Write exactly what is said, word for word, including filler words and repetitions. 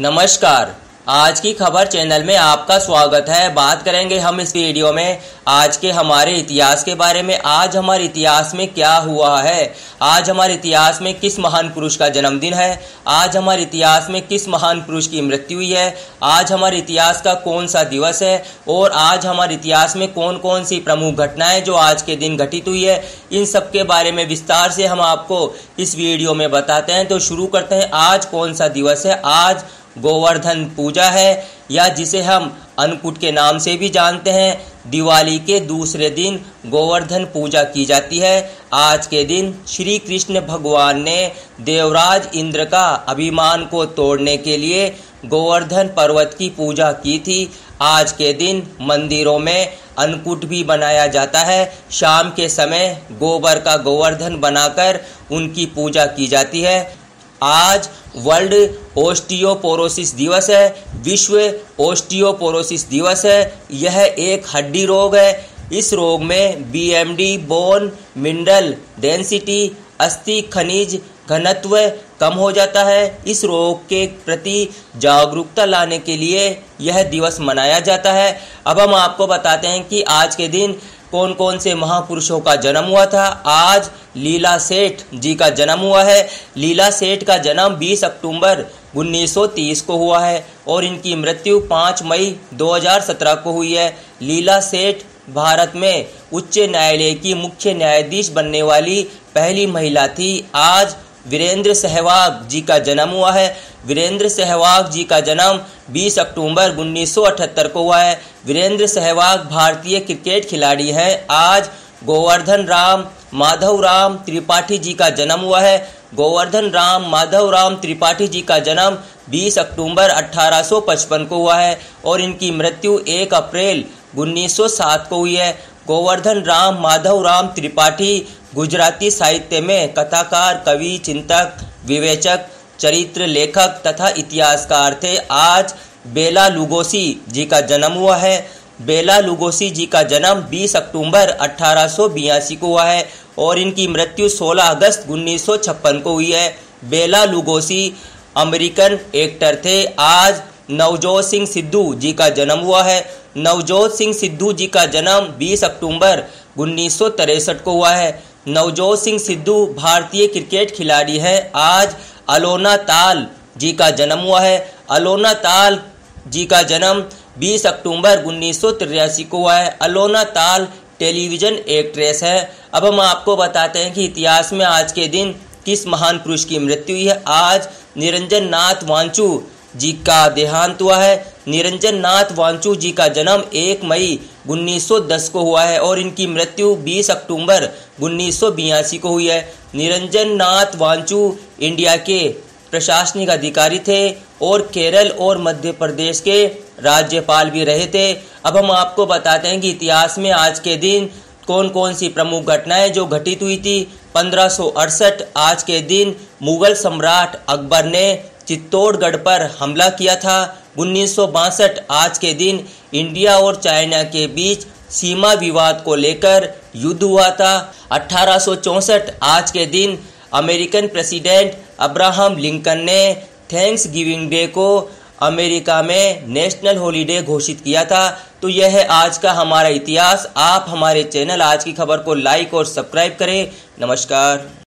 नमस्कार, आज की खबर चैनल में आपका स्वागत है। बात करेंगे हम इस वीडियो में आज के हमारे इतिहास के बारे में। आज हमारे इतिहास में क्या हुआ है, आज हमारे इतिहास में किस महान पुरुष का जन्मदिन है, आज हमारे इतिहास में किस महान पुरुष की मृत्यु हुई है, आज हमारे इतिहास का कौन सा दिवस है और आज हमारे इतिहास में कौन कौन सी प्रमुख घटनाएं जो आज के दिन घटित हुई है, इन सब के बारे में विस्तार से हम आपको इस वीडियो में बताते हैं। तो शुरू करते हैं। आज कौन सा दिवस है? आज गोवर्धन पूजा है, या जिसे हम अन्नकूट के नाम से भी जानते हैं। दिवाली के दूसरे दिन गोवर्धन पूजा की जाती है। आज के दिन श्री कृष्ण भगवान ने देवराज इंद्र का अभिमान को तोड़ने के लिए गोवर्धन पर्वत की पूजा की थी। आज के दिन मंदिरों में अन्नकूट भी बनाया जाता है। शाम के समय गोबर का गोवर्धन बनाकर उनकी पूजा की जाती है। आज वर्ल्ड ऑस्टियोपोरोसिस दिवस है, विश्व ऑस्टियोपोरोसिस दिवस है। यह एक हड्डी रोग है। इस रोग में B M D bone mineral density, अस्थि खनिज घनत्व कम हो जाता है। इस रोग के प्रति जागरूकता लाने के लिए यह दिवस मनाया जाता है। अब हम आपको बताते हैं कि आज के दिन कौन कौन से महापुरुषों का जन्म हुआ था। आज लीला सेठ जी का जन्म हुआ है। लीला सेठ का जन्म बीस अक्टूबर उन्नीस सौ तीस को हुआ है और इनकी मृत्यु पाँच मई दो हज़ार सत्रह को हुई है। लीला सेठ भारत में उच्च न्यायालय की मुख्य न्यायाधीश बनने वाली पहली महिला थी। आज वीरेंद्र सहवाग जी का जन्म हुआ है। वीरेंद्र सहवाग जी का जन्म बीस अक्टूबर उन्नीस सौ अठहत्तर को हुआ है। वीरेंद्र सहवाग भारतीय क्रिकेट खिलाड़ी हैं। आज गोवर्धन राम माधव राम त्रिपाठी जी का जन्म हुआ है। गोवर्धन राम माधव राम त्रिपाठी जी का जन्म बीस अक्टूबर अठारह सौ पचपन को हुआ है और इनकी मृत्यु एक अप्रैल उन्नीस सौ सात को हुई है। गोवर्धन राम माधव राम त्रिपाठी गुजराती साहित्य में कथाकार, कवि, चिंतक, विवेचक, चरित्र लेखक तथा इतिहासकार थे। आज बेला लुगोसी जी का जन्म हुआ है। बेला लुगोसी जी का जन्म बीस अक्टूबर अठारह सौ बयासी को हुआ है और इनकी मृत्यु सोलह अगस्त उन्नीस सौ छप्पन को हुई है। बेला लुगोसी अमेरिकन एक्टर थे। आज नवजोत सिंह सिद्धू जी का जन्म हुआ है। नवजोत सिंह सिद्धू जी का जन्म बीस अक्टूबर उन्नीस सौ तिरसठ को हुआ है। नवजोत सिंह सिद्धू भारतीय क्रिकेट खिलाड़ी हैं। आज अलोना ताल जी का जन्म हुआ है। अलोना ताल जी का जन्म बीस अक्टूबर उन्नीस सौ तिरासी को हुआ है। अलोना ताल टेलीविज़न एक्ट्रेस है। अब हम आपको बताते हैं कि इतिहास में आज के दिन किस महान पुरुष की मृत्यु हुई है। आज निरंजन नाथ वांचू जी का देहांत हुआ है। निरंजन नाथ वांचू जी का जन्म एक मई उन्नीस सौ दस को हुआ है और इनकी मृत्यु बीस अक्टूबर उन्नीस सौ बयासी को हुई है। निरंजन नाथ वांचू इंडिया के प्रशासनिक अधिकारी थे और केरल और मध्य प्रदेश के राज्यपाल भी रहे थे। अब हम आपको बताते हैं कि इतिहास में आज के दिन कौन कौन सी प्रमुख घटनाएं जो घटित हुई थी। पंद्रह सौ अड़सठ आज के दिन मुगल सम्राट अकबर ने चित्तौड़गढ़ पर हमला किया था। उन्नीस सौ बासठ आज के दिन इंडिया और चाइना के बीच सीमा विवाद को लेकर युद्ध हुआ था। अठारह सौ चौंसठ आज के दिन अमेरिकन प्रेसिडेंट अब्राहम लिंकन ने थैंक्स गिविंग डे को अमेरिका में नेशनल हॉलीडे घोषित किया था। तो यह है आज का हमारा इतिहास। आप हमारे चैनल आज की खबर को लाइक और सब्सक्राइब करें। नमस्कार।